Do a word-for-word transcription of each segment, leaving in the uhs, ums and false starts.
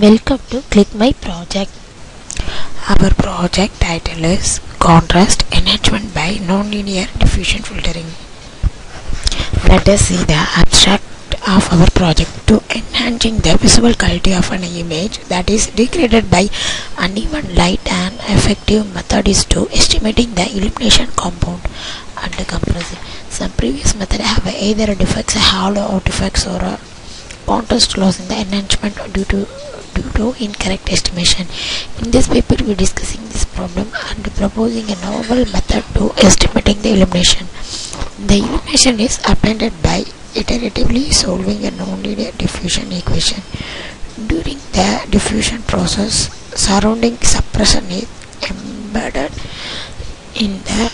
Welcome to Click My Project. Our project title is Contrast Enhancement by Nonlinear Diffusion Filtering. Let us see the abstract of our project. To enhancing the visual quality of an image that is degraded by uneven light, an effective method is to estimating the illumination compound under comparison. Some previous methods have either defects, hollow out defects, or a contrast loss in the enhancement due to due to incorrect estimation. In this paper, we are discussing this problem and proposing a novel method to estimating the illumination. The illumination is obtained by iteratively solving a nonlinear diffusion equation. During the diffusion process, surrounding suppression is embedded in the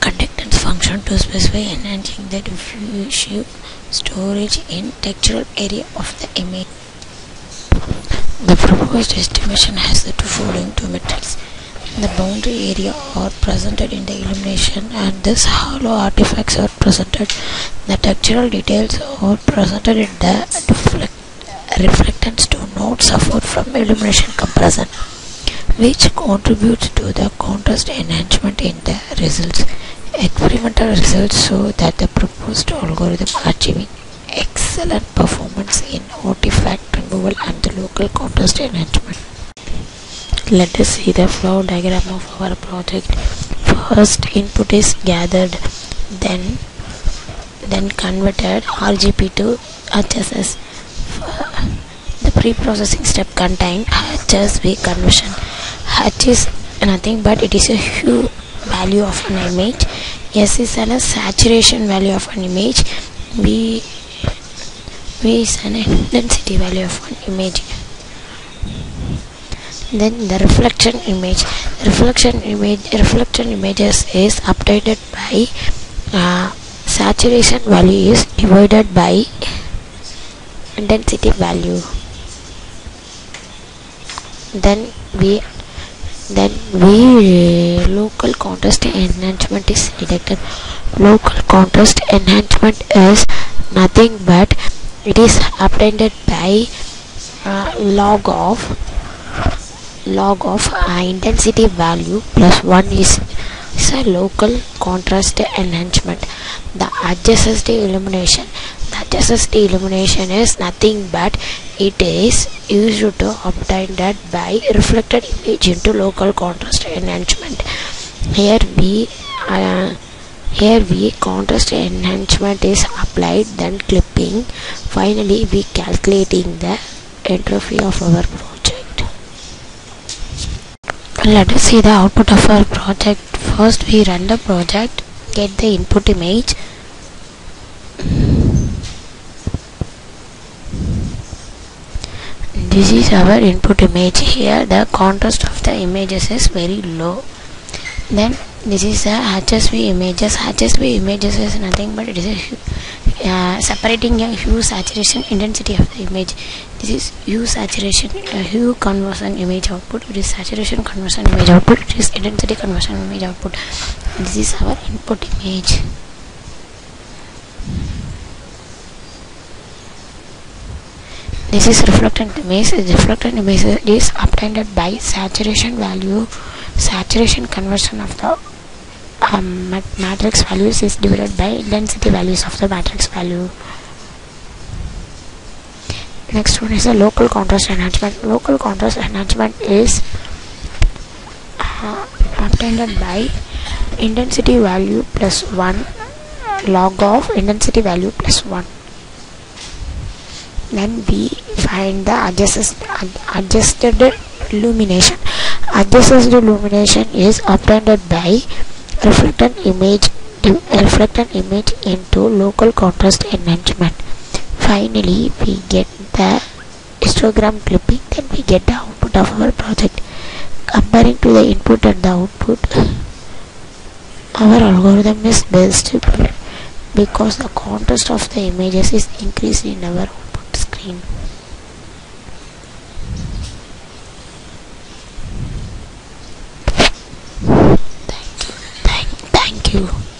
conductance function to specify enhancing the diffusive storage in textural area of the image. The proposed estimation has the two following two metrics. The boundary area are presented in the illumination, and this hollow artifacts are presented. The textural details are presented in the deflect, reflectance to not suffer from illumination compression, which contributes to the contrast enhancement in the results. Experimental results show that the proposed algorithm achieving excellent performance in artifact removal and the local contrast enhancement. Let us see the flow diagram of our project. First, input is gathered, then then converted R G B to H S S. The pre-processing step contained H S V conversion. H is nothing but it is a hue value of an image. S is a saturation value of an image. B, B is an intensity value of an image. Then the reflection image, reflection image, reflection images is updated by uh, saturation value is divided by intensity value. Then we, then we uh, local contrast enhancement is detected. Local contrast enhancement is nothing but it is updated by uh, log of. log of uh, intensity value plus one is, is a local contrast enhancement. The H S S illumination, the H S S illumination is nothing but it is used to obtain that by reflected image into local contrast enhancement. Here we uh, here we contrast enhancement is applied, then clipping. Finally, we calculating the entropy of our project. Let us see the output of our project. First, we run the project, get the input image, this is our input image. Here the contrast of the images is very low. Then this is the H S V images. H S V images is nothing but it is a, uh, separating a hue, saturation, intensity of the image. This is hue saturation, uh, hue conversion image output. It is saturation conversion image output. It is intensity conversion image output. This is our input image. This is reflectant image. Reflectant image is obtained by saturation value. Saturation conversion of the um, matrix values is divided by intensity values of the matrix value. Next one is the local contrast enhancement. Local contrast enhancement is uh, obtained by intensity value plus one log of intensity value plus one. Then we find the adjusted, adjusted illumination. Adjusted illumination is obtained by reflectant image reflectant image into local contrast enhancement. Finally, we get the histogram clipping, then we get the output of our project. Comparing to the input and the output, our algorithm is best because the contrast of the images is increased in our output screen. Thank you.